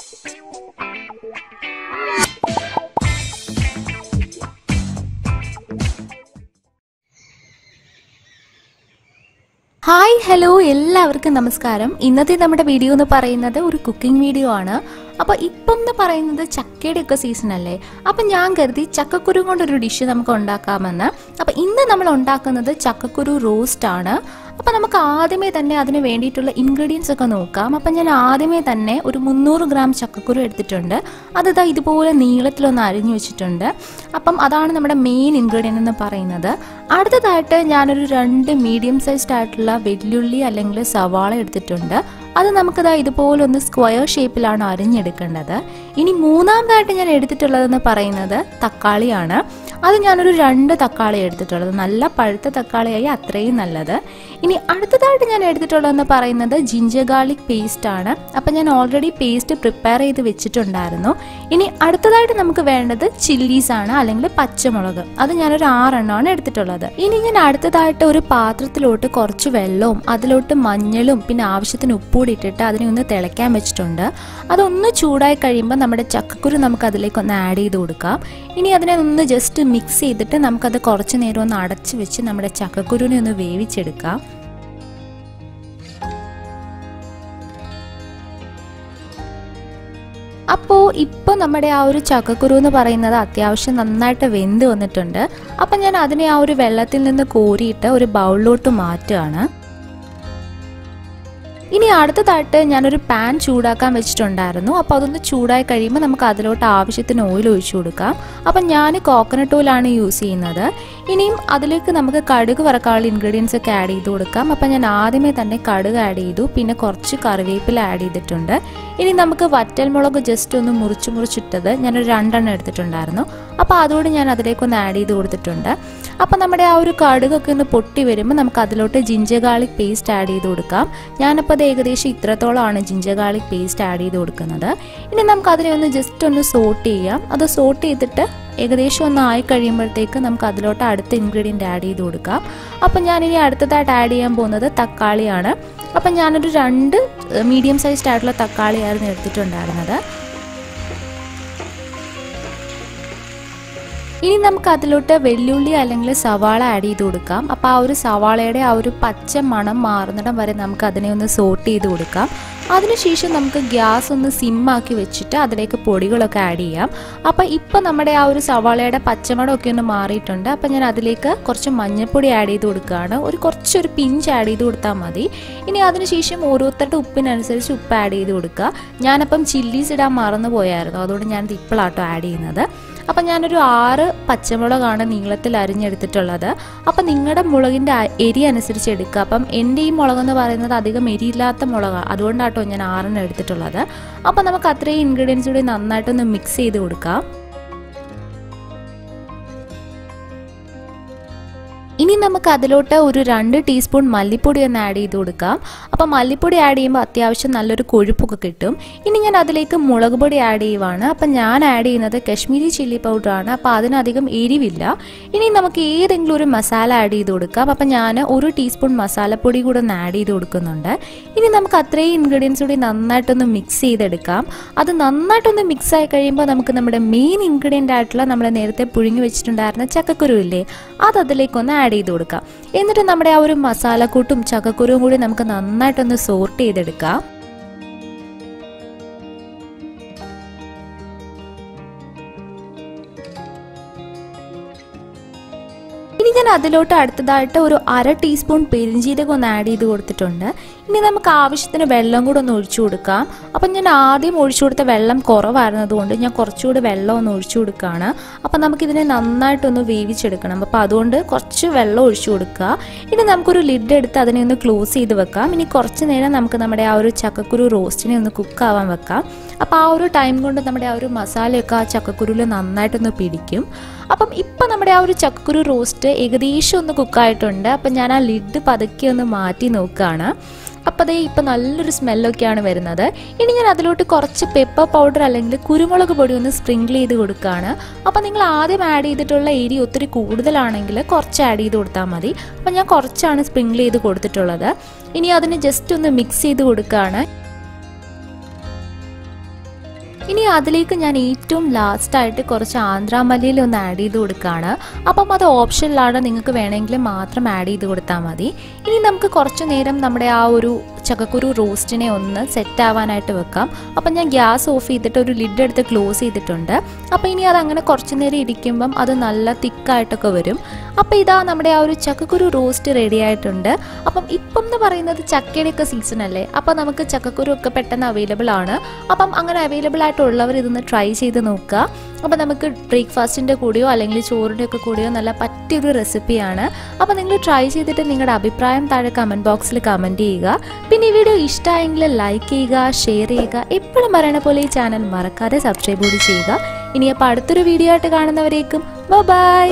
Hi, hello, എല്ലാവർക്കും നമസ്കാരം. ഇന്നത്തെ നമ്മുടെ വീഡിയോ എന്ന് പറയുന്നത് ഒരു കുക്കിംഗ് വീഡിയോ ആണ്. അപ്പോൾ ഇപ്പം എന്ന് പറയുന്നത് ചക്കയുടെ ഒക്കെ സീസൺ അല്ലേ. അപ്പോൾ ഞാൻ കരുതി ചക്കക്കുരു കൊണ്ട് ഒരു ഡിഷ് നമുക്ക് ഉണ്ടാക്കാമെന്ന്. അപ്പോൾ ഇന്ന് നമ്മൾ ഉണ്ടാക്കുന്നത് ചക്കക്കുരു റോസ്റ്റ് ആണ്. അപ്പോൾ നമുക്ക് ആദ്യമേ തന്നെ അതിനു വേണ്ടിയിട്ടുള്ള ഇൻഗ്രീഡിയൻസ് ഒക്കെ നോക്കാം. അപ്പോൾ ഞാൻ ആദ്യമേ തന്നെ ഒരു 300 ഗ്രാം ചക്കക്കുരു എടുത്തിട്ടുണ്ട്. അതാ ഇതുപോലെ നീളത്തിൽ ഒന്ന് അരിഞ്ഞു വെച്ചിട്ടുണ്ട്. അപ്പം അതാണ് നമ്മുടെ മെയിൻ ഇൻഗ്രീഡിയൻ്റ് എന്ന് പറയുന്നത്. അടുത്തതായിട്ട് ഞാനൊരു 2 മീഡിയം സൈസ്ഡ് ആയിട്ടുള്ള വെല്ലുള്ളി അല്ലെങ്കിൽ സവാള എടുത്തിട്ടുണ്ട്. അത് നമുക്ക് ഇതുപോലെ ഒന്ന് സ്ക്വയർ ഷേപ്പിലാണ് അരിഞ്ഞെടുക്കേണ്ടത്. ഇനി മൂന്നാമതായിട്ട് ഞാൻ എടുത്തിട്ടുള്ളതെന്ന് പറയുന്നത് തക്കാളിയാണ്. അത് ഞാനൊരു 2 തക്കാളി എടുത്തിട്ടുള്ളത്, നല്ല പഴുത്ത തക്കാളിയായി അത്രയും നല്ലത്. ഇനി അടുത്തതായിട്ട് ഞാൻ എടുത്തിട്ടുള്ളതെന്ന് പറയുന്നത് ജിഞ്ചർ ഗാർലിക് പേസ്റ്റാണ്. അപ്പം ഞാൻ ഓൾറെഡി പേസ്റ്റ് പ്രിപ്പയർ ചെയ്ത് വെച്ചിട്ടുണ്ടായിരുന്നു. ഇനി അടുത്തതായിട്ട് നമുക്ക് വേണ്ടത് ചില്ലീസാണ് അല്ലെങ്കിൽ പച്ചമുളക്. അത് ഞാനൊരു 6 എണ്ണമാണ് എടുത്തിട്ടുള്ളത്. ഇനി ഞാൻ അടുത്തതായിട്ട് ഒരു പാത്രത്തിലോട്ട് കുറച്ച് വെള്ളവും അതിലോട്ട് മഞ്ഞളും പിന്നെ ആവശ്യത്തിന് ഉപ്പൂടി ഇട്ടിട്ട് അതിനെ ഒന്ന് തിളയ്ക്കാൻ വെച്ചിട്ടുണ്ട്. അതൊന്ന് ചൂടായി കഴിയുമ്പോൾ നമ്മുടെ ചക്കക്കുരു നമുക്ക് അതിലേക്കൊന്ന് ആഡ് ചെയ്ത് കൊടുക്കാം. ഇനി അതിനെ ഒന്ന് ജസ്റ്റ് മിക്സ് ചെയ്തിട്ട് നമുക്കത് കുറച്ച് നേരം ഒന്ന് അടച്ചു വെച്ച് നമ്മുടെ ചക്കക്കുരുവിനെ ഒന്ന് വേവിച്ചെടുക്കാം. അപ്പോൾ ഇപ്പോൾ നമ്മുടെ ആ ഒരു ചക്കക്കുരു എന്ന് പറയുന്നത് അത്യാവശ്യം നന്നായിട്ട് വെന്ത് വന്നിട്ടുണ്ട്. അപ്പം ഞാൻ അതിനെ ആ ഒരു വെള്ളത്തിൽ നിന്ന് കോരിയിട്ട് ഒരു ബൗളിലോട്ട് മാറ്റുകയാണ്. ഇനി അടുത്തതായിട്ട് ഞാനൊരു പാൻ ചൂടാക്കാൻ വെച്ചിട്ടുണ്ടായിരുന്നു. അപ്പോൾ അതൊന്ന് ചൂടായി കഴിയുമ്പോൾ നമുക്ക് അതിലോട്ട് ആവശ്യത്തിന് ഓയിൽ ഒഴിച്ചു കൊടുക്കാം. അപ്പം ഞാൻ കോക്കനട്ട് ഓയിലാണ് യൂസ് ചെയ്യുന്നത്. ഇനിയും അതിലേക്ക് നമുക്ക് കടുക് വറക്കാനുള്ള ഇൻഗ്രീഡിയൻസ് ഒക്കെ ആഡ് ചെയ്ത് കൊടുക്കാം. അപ്പം ഞാൻ ആദ്യമേ തന്നെ കടുക് ആഡ് ചെയ്തു, പിന്നെ കുറച്ച് കറിവേപ്പില ആഡ് ചെയ്തിട്ടുണ്ട്. ഇനി നമുക്ക് വറ്റൽമുളക് ജസ്റ്റ് ഒന്ന് മുറിച്ചിട്ടത് ഞാനൊരു 2 എണ്ണം എടുത്തിട്ടുണ്ടായിരുന്നു. അപ്പോൾ അതോട് ഞാൻ അതിലേക്കൊന്ന് ആഡ് ചെയ്ത് കൊടുത്തിട്ടുണ്ട്. അപ്പം നമ്മുടെ ആ ഒരു കടുകൊക്കെ ഒന്ന് പൊട്ടി വരുമ്പോൾ നമുക്ക് അതിലോട്ട് ജിഞ്ചർ ഗാർലിക് പേസ്റ്റ് ആഡ് ചെയ്ത് കൊടുക്കാം. ഞാനപ്പോൾ ഏകദേശം ഇത്രത്തോളമാണ് ജിഞ്ചർ ഗാർലിക് പേസ്റ്റ് ആഡ് ചെയ്ത് കൊടുക്കുന്നത്. ഇനി നമുക്ക് അതിനെ ഒന്ന് ജസ്റ്റ് ഒന്ന് സോട്ട് ചെയ്യാം. അത് സോട്ട് ചെയ്തിട്ട് ഏകദേശം ഒന്ന് ആയി കഴിയുമ്പോഴത്തേക്ക് നമുക്ക് അതിലോട്ട് അടുത്ത ഇൻഗ്രീഡിയൻ്റ് ആഡ് ചെയ്ത് കൊടുക്കാം. അപ്പം ഞാനിനി അടുത്തതായിട്ട് ആഡ് ചെയ്യാൻ പോകുന്നത് തക്കാളിയാണ്. അപ്പം ഞാനൊരു 2 മീഡിയം സൈസ്ഡ് ആയിട്ടുള്ള തക്കാളിയായിരുന്നു എടുത്തിട്ടുണ്ടായിരുന്നത്. ഇനി നമുക്ക് അതിലോട്ട് വെല്ലുള്ളി അല്ലെങ്കിൽ സവാള ആഡ് ചെയ്ത് കൊടുക്കാം. അപ്പോൾ ആ ഒരു സവാളയുടെ ആ ഒരു പച്ച മണം മാറുന്നിടം വരെ നമുക്ക് അതിനെ ഒന്ന് സോട്ട് ചെയ്ത് കൊടുക്കാം. അതിനുശേഷം നമുക്ക് ഗ്യാസ് ഒന്ന് സിമ്മാക്കി വെച്ചിട്ട് അതിലേക്ക് പൊടികളൊക്കെ ആഡ് ചെയ്യാം. അപ്പോൾ ഇപ്പോൾ നമ്മുടെ ആ ഒരു സവാളയുടെ പച്ചമണമൊക്കെ ഒന്ന് മാറിയിട്ടുണ്ട്. അപ്പോൾ ഞാൻ അതിലേക്ക് കുറച്ച് മഞ്ഞൾപ്പൊടി ആഡ് ചെയ്ത് കൊടുക്കുകയാണ്. കുറച്ചൊരു പിഞ്ച് ആഡ് ചെയ്ത് കൊടുത്താൽ മതി. ഇനി അതിനുശേഷം ഓരോരുത്തരുടെ ഉപ്പിനനുസരിച്ച് ഉപ്പ് ആഡ് ചെയ്ത് കൊടുക്കുക. ഞാനപ്പം ചില്ലീസ് ഇടാൻ മറന്നു പോയായിരുന്നു, അതുകൊണ്ട് ഞാനത് ഇപ്പോഴാട്ടോ ആഡ് ചെയ്യുന്നത്. അപ്പം ഞാനൊരു 6 പച്ചമുളകാണ് നീളത്തിൽ അരിഞ്ഞെടുത്തിട്ടുള്ളത്. അപ്പം നിങ്ങളുടെ മുളകിൻ്റെ എരി അനുസരിച്ച് എടുക്കുക. അപ്പം എൻ്റെ ഈ മുളകെന്ന് പറയുന്നത് അധികം എരിയില്ലാത്ത മുളകാണ്, അതുകൊണ്ടാട്ടോ ഞാൻ 6 എണ്ണം എടുത്തിട്ടുള്ളത്. അപ്പം നമുക്ക് അത്രയും ഇൻഗ്രീഡിയൻസ് കൂടി നന്നായിട്ടൊന്ന് മിക്സ് ചെയ്ത് കൊടുക്കാം. ഇനി നമുക്ക് അതിലോട്ട് ഒരു 2 ടീസ്പൂൺ മല്ലിപ്പൊടി ഒന്ന് ആഡ് ചെയ്ത് കൊടുക്കാം. അപ്പം മല്ലിപ്പൊടി ആഡ് ചെയ്യുമ്പോൾ അത്യാവശ്യം നല്ലൊരു കൊഴുപ്പൊക്കെ കിട്ടും. ഇനി ഞാൻ അതിലേക്ക് മുളക് പൊടി ആഡ് ചെയ്യുവാണ്. അപ്പം ഞാൻ ആഡ് ചെയ്യുന്നത് കശ്മീരി ചില്ലി പൗഡറാണ്. അപ്പോൾ അതിനധികം എരിവില്ല. ഇനി നമുക്ക് ഏതെങ്കിലും ഒരു മസാല ആഡ് ചെയ്ത് കൊടുക്കാം. അപ്പം ഞാൻ 1 ടീസ്പൂൺ മസാലപ്പൊടി കൂടെ ഒന്ന് ആഡ് ചെയ്ത് കൊടുക്കുന്നുണ്ട്. ഇനി നമുക്ക് അത്രയും ഇൻഗ്രീഡിയൻസ് കൂടി നന്നായിട്ടൊന്ന് മിക്സ് ചെയ്തെടുക്കാം. അത് നന്നായിട്ടൊന്ന് മിക്സ് ആയി കഴിയുമ്പോൾ നമുക്ക് നമ്മുടെ മെയിൻ ഇൻഗ്രീഡിയൻ്റ് ആയിട്ടുള്ള നമ്മൾ നേരത്തെ പുഴുങ്ങി വെച്ചിട്ടുണ്ടായിരുന്ന ചക്കക്കുരു ഇല്ലേ, അത് അതിലേക്കൊന്ന് ആഡ് ചെയ്ത് കൊടുക്കാം. എന്നിട്ട് നമ്മുടെ ആ ഒരു മസാലക്കൂട്ടും ചക്കക്കുരുവും കൂടി നമുക്ക് നന്നായിട്ടൊന്ന് സോർട്ട് ചെയ്തെടുക്കാം. ഇനി ഞാൻ അതിലോട്ട് അടുത്തതായിട്ട് ഒരു 1/2 ടീസ്പൂൺ പെരിഞ്ചീരകം ഒന്ന് ആഡ് ചെയ്ത് കൊടുത്തിട്ടുണ്ട്. ഇനി നമുക്ക് ആവശ്യത്തിന് വെള്ളം കൂടെ ഒന്ന് ഒഴിച്ചു കൊടുക്കാം. അപ്പം ഞാൻ ആദ്യം ഒഴിച്ചു കൊടുത്ത വെള്ളം കുറവായിരുന്നതുകൊണ്ട് ഞാൻ കുറച്ചുകൂടി വെള്ളം ഒന്ന് ഒഴിച്ചു കൊടുക്കുകയാണ്. അപ്പം നമുക്കിതിനെ നന്നായിട്ടൊന്ന് വേവിച്ചെടുക്കണം. അപ്പം അതുകൊണ്ട് കുറച്ച് വെള്ളം ഒഴിച്ചു കൊടുക്കുക. ഇനി നമുക്കൊരു ലിഡ് എടുത്ത് അതിനെ ഒന്ന് ക്ലോസ് ചെയ്ത് വെക്കാം. ഇനി കുറച്ച് നേരം നമുക്ക് നമ്മുടെ ആ ഒരു ചക്കക്കുരു റോസ്റ്റിനെ ഒന്ന് കുക്കാവാൻ വെക്കാം. അപ്പം ആ ഒരു ടൈം കൊണ്ട് നമ്മുടെ ആ ഒരു മസാലയൊക്കെ ആ ചക്കക്കുരുവിൽ നന്നായിട്ടൊന്ന് പിടിക്കും. അപ്പം ഇപ്പം നമ്മുടെ ആ ഒരു ചക്കക്കുരു റോസ്റ്റ് ഏകദേശം ഒന്ന് കുക്കായിട്ടുണ്ട്. അപ്പം ഞാൻ ആ ലിഡ് പതുക്കി ഒന്ന് മാറ്റി നോക്കുകയാണ്. അപ്പോൾ അതേ ഇപ്പം നല്ലൊരു സ്മെല്ലൊക്കെയാണ് വരുന്നത്. ഇനി ഞാൻ അതിലോട്ട് കുറച്ച് പെപ്പർ പൗഡർ അല്ലെങ്കിൽ കുരുമുളക് പൊടി ഒന്ന് സ്പ്രിങ്കിൾ ചെയ്ത് കൊടുക്കുകയാണ്. അപ്പോൾ നിങ്ങൾ ആദ്യം ആഡ് ചെയ്തിട്ടുള്ള എരി ഒത്തിരി കൂടുതലാണെങ്കിൽ കുറച്ച് ആഡ് ചെയ്ത് കൊടുത്താൽ മതി. അപ്പോൾ ഞാൻ കുറച്ചാണ് സ്പ്രിങ്കിൾ ചെയ്ത് കൊടുത്തിട്ടുള്ളത്. ഇനി അതിന് ജസ്റ്റ് ഒന്ന് മിക്സ് ചെയ്ത് കൊടുക്കുകയാണ്. ഇനി അതിലേക്ക് ഞാൻ ഏറ്റവും ലാസ്റ്റ് ആയിട്ട് കുറച്ച് ആന്ധ്രാ മല്ലിയിൽ ഒന്ന് ആഡ് ചെയ്തു കൊടുക്കാനാണ്. അപ്പോൾ അത് ഓപ്ഷണലാണ്, നിങ്ങൾക്ക് വേണമെങ്കിൽ മാത്രം ആഡ് ചെയ്തു കൊടുത്താൽ മതി. ഇനി നമുക്ക് കുറച്ച് നേരം നമ്മുടെ ആ ഒരു ചക്കക്കുരു റോസ്റ്റിനെ ഒന്ന് സെറ്റ് ആവാനായിട്ട് വെക്കാം. അപ്പോൾ ഞാൻ ഗ്യാസ് ഓഫ് ചെയ്തിട്ട് ഒരു ലിഡ് എടുത്ത് ക്ലോസ് ചെയ്തിട്ടുണ്ട്. അപ്പോൾ ഇനി അത് അങ്ങനെ കുറച്ച് നേരം ഇരിക്കുമ്പം അത് നല്ല തിക്കായിട്ടൊക്കെ വരും. അപ്പോൾ ഇതാ നമ്മുടെ ആ ഒരു ചക്കക്കുരു റോസ്റ്റ് റെഡി ആയിട്ടുണ്ട്. അപ്പം ഇപ്പം എന്ന് പറയുന്നത് ചക്കയുടെയൊക്കെ സീസൺ അല്ലേ, അപ്പോൾ നമുക്ക് ചക്കക്കുരു ഒക്കെ പെട്ടെന്ന് അവൈലബിൾ ആണ്. അപ്പം അങ്ങനെ അവൈലബിൾ ആയിട്ടുള്ളവർ ഇതൊന്ന് ട്രൈ ചെയ്ത് നോക്കുക. അപ്പോൾ നമുക്ക് ബ്രേക്ക്ഫാസ്റ്റിൻ്റെ കൂടെയോ അല്ലെങ്കിൽ ചോറിൻ്റെ ഒക്കെ കൂടെയോ നല്ല പറ്റിയൊരു റെസിപ്പിയാണ്. അപ്പോൾ നിങ്ങൾ ട്രൈ ചെയ്തിട്ട് നിങ്ങളുടെ അഭിപ്രായം താഴെ കമൻറ്റ് ബോക്സിൽ കമൻറ്റ് ചെയ്യുക. പിന്നെ ഈ വീഡിയോ ഇഷ്ടമായെങ്കിൽ ലൈക്ക് ചെയ്യുക, ഷെയർ ചെയ്യുക. എപ്പോഴും പറയണ പോലെ ഈ ചാനൽ മറക്കാതെ സബ്സ്ക്രൈബ് കൂടി ചെയ്യുക. ഇനി അപ്പോൾ അടുത്തൊരു വീഡിയോ ആയിട്ട് കാണുന്നവരേക്കും ബൈ.